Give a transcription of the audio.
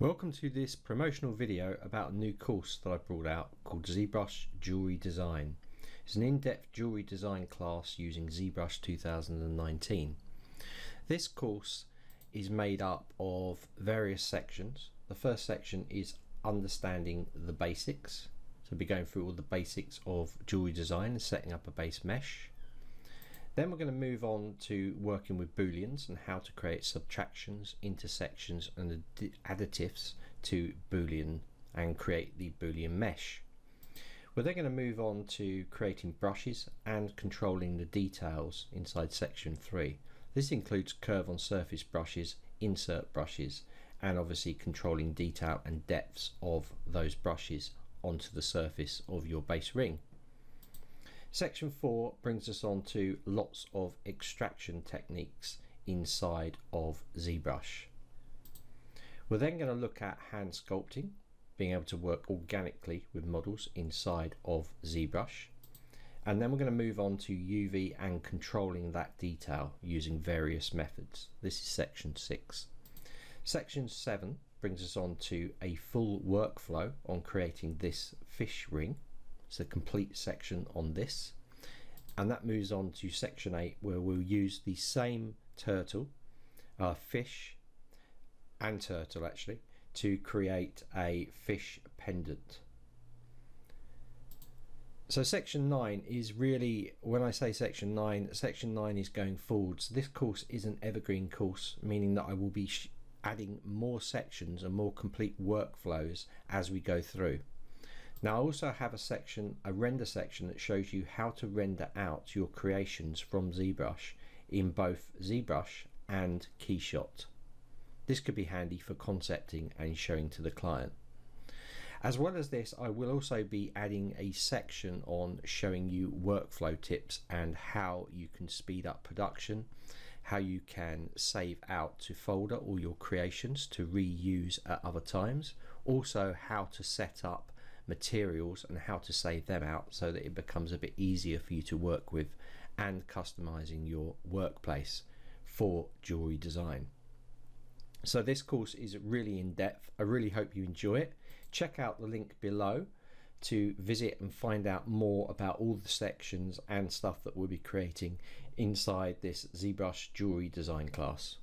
Welcome to this promotional video about a new course that I brought out called ZBrush Jewelry Design. It's an in-depth jewelry design class using ZBrush 2019. This course is made up of various sections. The first section is understanding the basics. So we'll be going through all the basics of jewelry design and setting up a base mesh. Then we're going to move on to working with Booleans and how to create subtractions, intersections and additives to Boolean and create the Boolean mesh. We're then going to move on to creating brushes and controlling the details inside section 3. This includes curve on surface brushes, insert brushes and obviously controlling detail and depths of those brushes onto the surface of your base ring. Section 4 brings us on to lots of extraction techniques inside of ZBrush. We're then going to look at hand sculpting, being able to work organically with models inside of ZBrush. And then we're going to move on to UV and controlling that detail using various methods. This is section 6. Section 7 brings us on to a full workflow on creating this fish ring. It's a complete section on this, and that moves on to section 8 where we'll use the same turtle, fish and turtle actually, to create a fish pendant. So section 9 is really, when I say section 9 is going forward. So this course is an evergreen course, meaning that I will be adding more sections and more complete workflows as we go through. Now I also have a render section that shows you how to render out your creations from ZBrush in both ZBrush and Keyshot. This could be handy for concepting and showing to the client. As well as this, I will also be adding a section on showing you workflow tips and how you can speed up production, how you can save out to folder all your creations to reuse at other times, also how to set up materials and how to save them out so that it becomes a bit easier for you to work with and customizing your workplace for jewelry design. So this course is really in depth. I really hope you enjoy it. Check out the link below to visit and find out more about all the sections and stuff that we'll be creating inside this ZBrush jewelry design class.